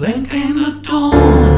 When came the dawn.